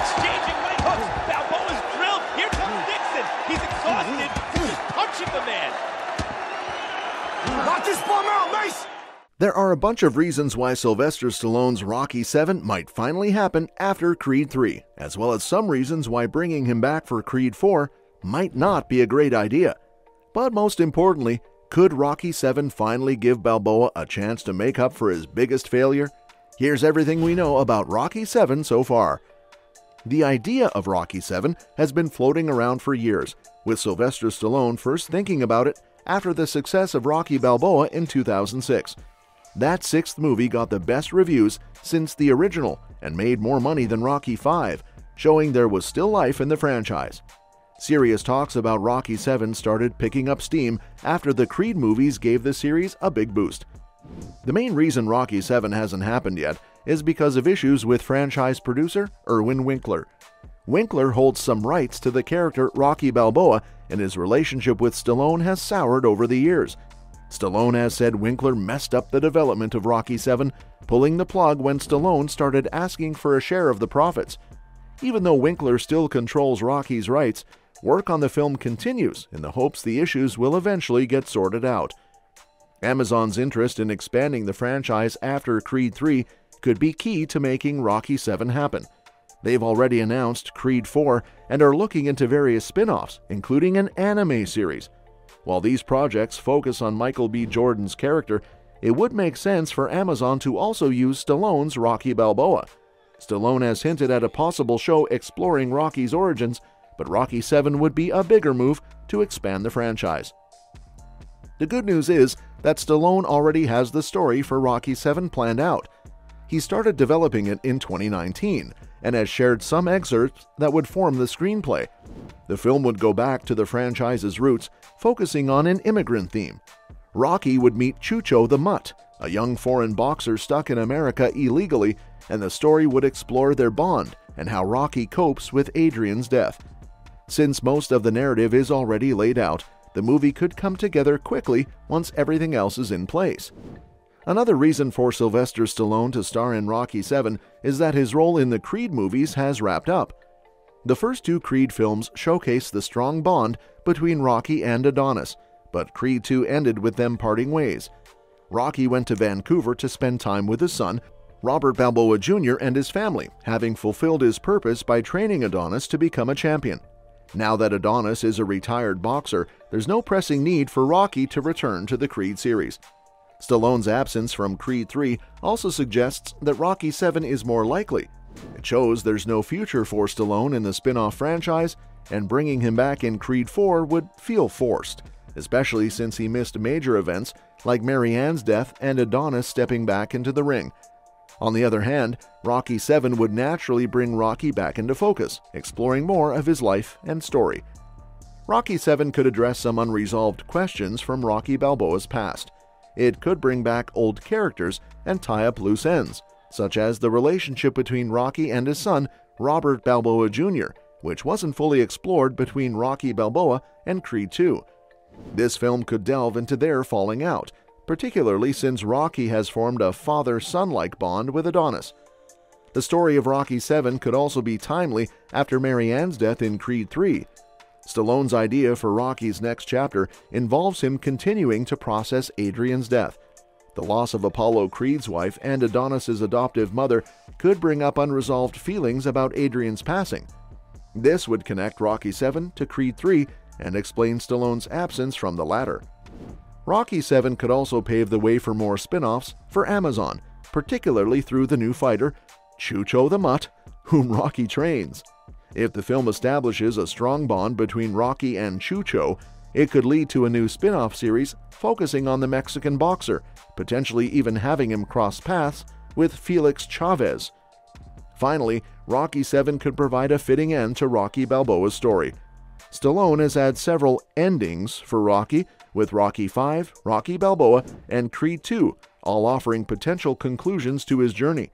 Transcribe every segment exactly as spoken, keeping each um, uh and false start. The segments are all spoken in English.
exchanging right hooks. Balboa's drilled. Here comes Nixon. He's exhausted from just punching the man. Watch this bomb out, Mace! There are a bunch of reasons why Sylvester Stallone's Rocky seven might finally happen after Creed three, as well as some reasons why bringing him back for Creed four might not be a great idea. But most importantly, could Rocky seven finally give Balboa a chance to make up for his biggest failure? Here's everything we know about Rocky seven so far. The idea of Rocky seven has been floating around for years, with Sylvester Stallone first thinking about it after the success of Rocky Balboa in two thousand six. That sixth movie got the best reviews since the original and made more money than Rocky five, showing there was still life in the franchise. Serious talks about Rocky seven started picking up steam after the Creed movies gave the series a big boost. The main reason Rocky seven hasn't happened yet is because of issues with franchise producer Irwin Winkler. Winkler holds some rights to the character Rocky Balboa, and his relationship with Stallone has soured over the years. Stallone has said Winkler messed up the development of Rocky seven, pulling the plug when Stallone started asking for a share of the profits. Even though Winkler still controls Rocky's rights, work on the film continues in the hopes the issues will eventually get sorted out. Amazon's interest in expanding the franchise after Creed three could be key to making Rocky seven happen. They've already announced Creed four and are looking into various spin-offs, including an anime series. While these projects focus on Michael B. Jordan's character, it would make sense for Amazon to also use Stallone's Rocky Balboa. Stallone has hinted at a possible show exploring Rocky's origins, but Rocky seven would be a bigger move to expand the franchise. The good news is that Stallone already has the story for Rocky seven planned out. He started developing it in twenty nineteen and has shared some excerpts that would form the screenplay. The film would go back to the franchise's roots, focusing on an immigrant theme. Rocky would meet Chucho the Mutt, a young foreign boxer stuck in America illegally, and the story would explore their bond and how Rocky copes with Adrian's death. Since most of the narrative is already laid out, the movie could come together quickly once everything else is in place. Another reason for Sylvester Stallone to star in Rocky seven is that his role in the Creed movies has wrapped up. The first two Creed films showcase the strong bond between Rocky and Adonis, but Creed two ended with them parting ways. Rocky went to Vancouver to spend time with his son, Robert Balboa Junior, and his family, having fulfilled his purpose by training Adonis to become a champion. Now that Adonis is a retired boxer, there's no pressing need for Rocky to return to the Creed series. Stallone's absence from Creed three also suggests that Rocky seven is more likely. It shows there's no future for Stallone in the spin-off franchise, and bringing him back in Creed four would feel forced, especially since he missed major events like Mary Ann's death and Adonis stepping back into the ring. On the other hand, Rocky seven would naturally bring Rocky back into focus, exploring more of his life and story. Rocky seven could address some unresolved questions from Rocky Balboa's past. It could bring back old characters and tie up loose ends, such as the relationship between Rocky and his son, Robert Balboa Junior, which wasn't fully explored between Rocky Balboa and Creed two. This film could delve into their falling out, particularly since Rocky has formed a father-son-like bond with Adonis. The story of Rocky seven could also be timely after Mary Ann's death in Creed three. Stallone's idea for Rocky's next chapter involves him continuing to process Adrian's death. The loss of Apollo Creed's wife and Adonis's adoptive mother could bring up unresolved feelings about Adrian's passing. This would connect Rocky seven to Creed three and explain Stallone's absence from the latter. Rocky seven could also pave the way for more spin-offs for Amazon, particularly through the new fighter, Chucho the Mutt, whom Rocky trains. If the film establishes a strong bond between Rocky and Chucho, it could lead to a new spin-off series focusing on the Mexican boxer, potentially even having him cross paths with Felix Chavez. Finally, Rocky seven could provide a fitting end to Rocky Balboa's story. Stallone has had several endings for Rocky, with Rocky five, Rocky Balboa, and Creed two, all offering potential conclusions to his journey.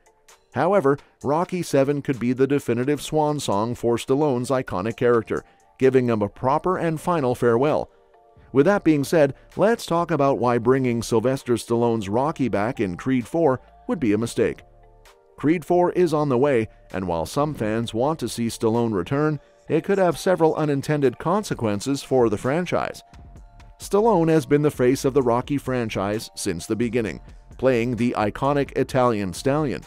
However, Rocky seven could be the definitive swan song for Stallone's iconic character, giving him a proper and final farewell. With that being said, let's talk about why bringing Sylvester Stallone's Rocky back in Creed four would be a mistake. Creed four is on the way, and while some fans want to see Stallone return, it could have several unintended consequences for the franchise. Stallone has been the face of the Rocky franchise since the beginning, playing the iconic Italian stallion.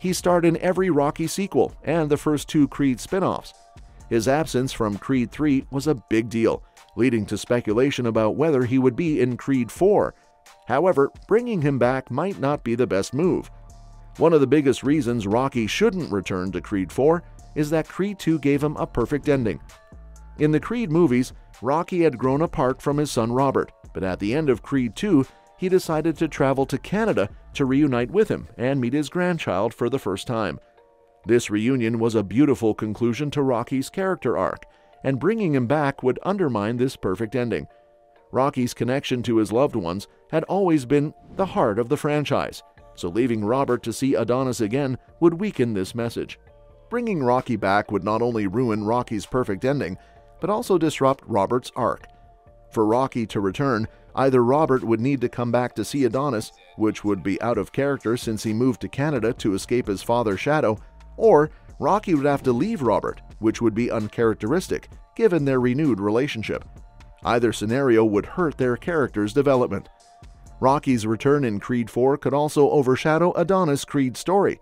He starred in every Rocky sequel and the first two Creed spin-offs. His absence from Creed three was a big deal, leading to speculation about whether he would be in Creed four. However, bringing him back might not be the best move. One of the biggest reasons Rocky shouldn't return to Creed four is that Creed two gave him a perfect ending. In the Creed movies, Rocky had grown apart from his son Robert, but at the end of Creed two, he decided to travel to Canada to reunite with him and meet his grandchild for the first time. This reunion was a beautiful conclusion to Rocky's character arc, and bringing him back would undermine this perfect ending. Rocky's connection to his loved ones had always been the heart of the franchise, so leaving Robert to see Adonis again would weaken this message. Bringing Rocky back would not only ruin Rocky's perfect ending, but also disrupt Robert's arc. For Rocky to return, either Robert would need to come back to see Adonis, which would be out of character since he moved to Canada to escape his father's shadow, or Rocky would have to leave Robert, which would be uncharacteristic, given their renewed relationship. Either scenario would hurt their character's development. Rocky's return in Creed four could also overshadow Adonis' Creed story.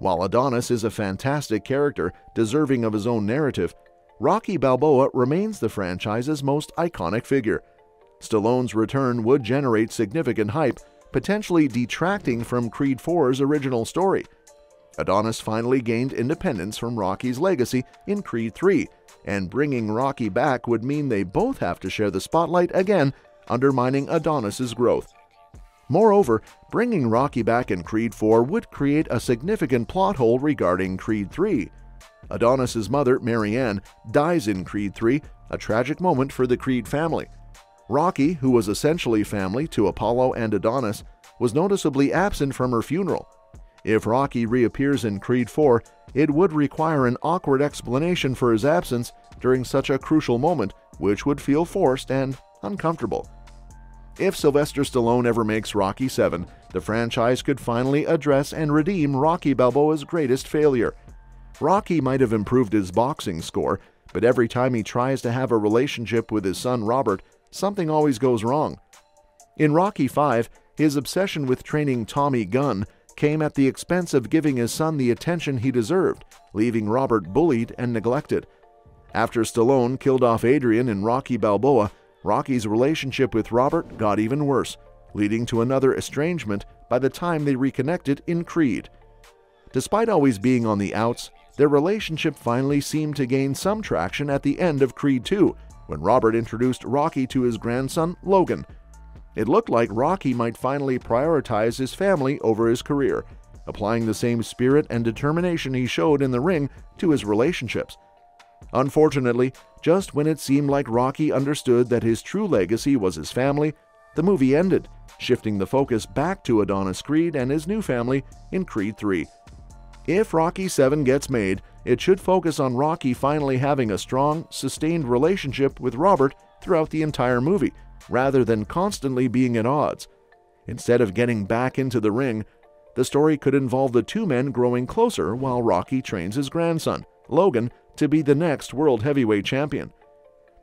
While Adonis is a fantastic character deserving of his own narrative, Rocky Balboa remains the franchise's most iconic figure. Stallone's return would generate significant hype, potentially detracting from Creed four's original story. Adonis finally gained independence from Rocky's legacy in Creed three, and bringing Rocky back would mean they both have to share the spotlight again, undermining Adonis's growth. Moreover, bringing Rocky back in Creed four would create a significant plot hole regarding Creed three. Adonis's mother, Mary Ann, dies in Creed three, a tragic moment for the Creed family. Rocky, who was essentially family to Apollo and Adonis, was noticeably absent from her funeral. If Rocky reappears in Creed four, it would require an awkward explanation for his absence during such a crucial moment, which would feel forced and uncomfortable. If Sylvester Stallone ever makes Rocky seven, the franchise could finally address and redeem Rocky Balboa's greatest failure. Rocky might have improved his boxing score, but every time he tries to have a relationship with his son Robert, something always goes wrong. In Rocky five, his obsession with training Tommy Gunn came at the expense of giving his son the attention he deserved, leaving Robert bullied and neglected. After Stallone killed off Adrian in Rocky Balboa, Rocky's relationship with Robert got even worse, leading to another estrangement by the time they reconnected in Creed. Despite always being on the outs, their relationship finally seemed to gain some traction at the end of Creed two, when Robert introduced Rocky to his grandson, Logan. It looked like Rocky might finally prioritize his family over his career, applying the same spirit and determination he showed in the ring to his relationships. Unfortunately, just when it seemed like Rocky understood that his true legacy was his family, the movie ended, shifting the focus back to Adonis Creed and his new family in Creed three. If Rocky seven gets made, it should focus on Rocky finally having a strong, sustained relationship with Robert throughout the entire movie, rather than constantly being at odds. Instead of getting back into the ring, the story could involve the two men growing closer while Rocky trains his grandson, Logan, to be the next world heavyweight champion.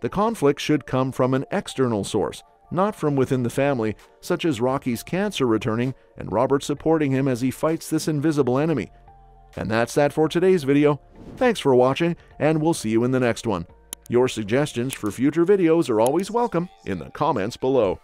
The conflict should come from an external source, not from within the family, such as Rocky's cancer returning and Robert supporting him as he fights this invisible enemy. And that's that for today's video. Thanks for watching, and we'll see you in the next one. Your suggestions for future videos are always welcome in the comments below.